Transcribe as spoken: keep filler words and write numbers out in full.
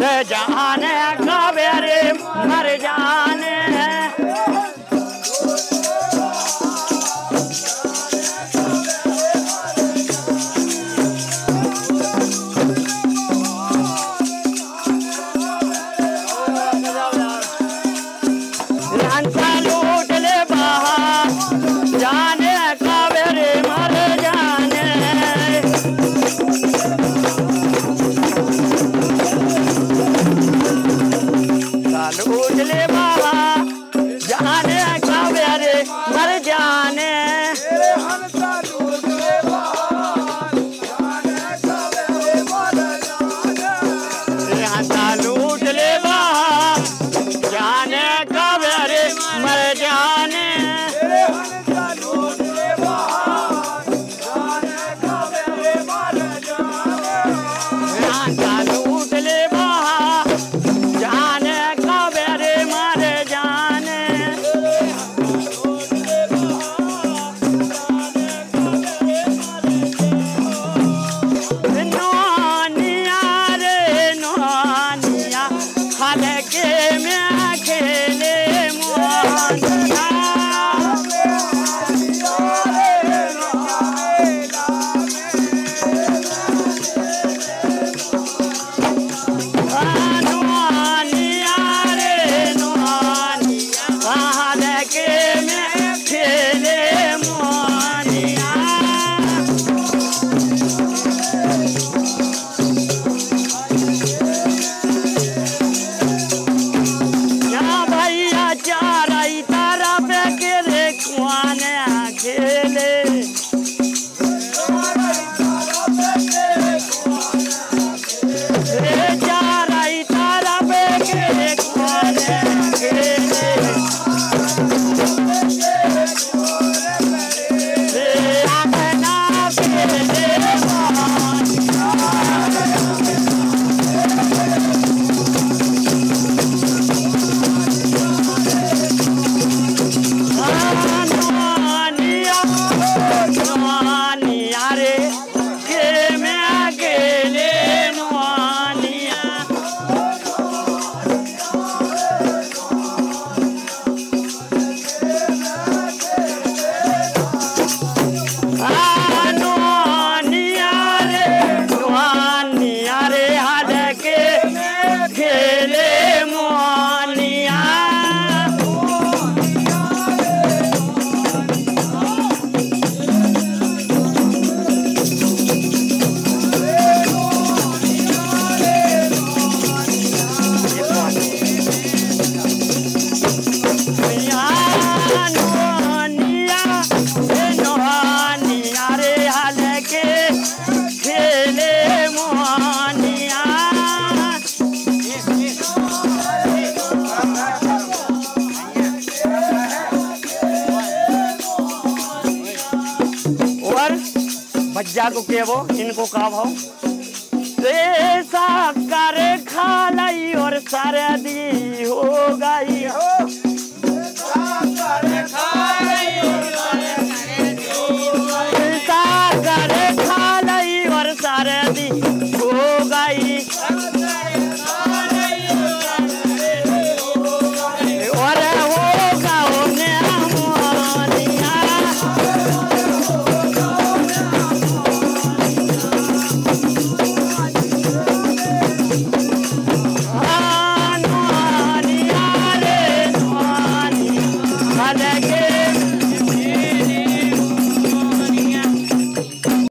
जाने खबरे मर जाने बच्चा को के वो इनको का भाव करे खा लाई और सारे दी हो गई हो।